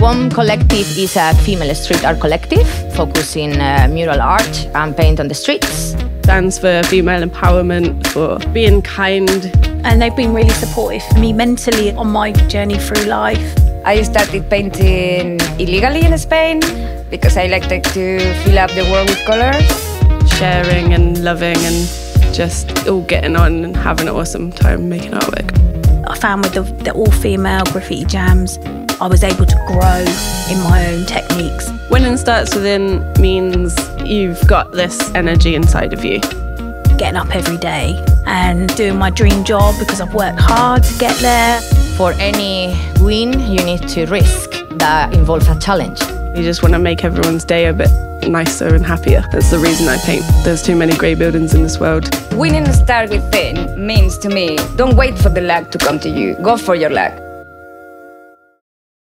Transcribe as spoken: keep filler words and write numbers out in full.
Wom Collective is a female street art collective focusing uh, mural art and paint on the streets. It stands for female empowerment, for being kind. And they've been really supportive for me mentally on my journey through life. I started painting illegally in Spain because I like to fill up the world with colours. Sharing and loving and just all getting on and having an awesome time making artwork. I found with the, the all-female graffiti jams, I was able to grow in my own techniques. Winning starts within means you've got this energy inside of you. Getting up every day and doing my dream job because I've worked hard to get there. For any win, you need to risk. That involves a challenge. You just want to make everyone's day a bit nicer and happier. That's the reason I paint. There's too many grey buildings in this world. Winning starts within means to me, don't wait for the luck to come to you. Go for your luck.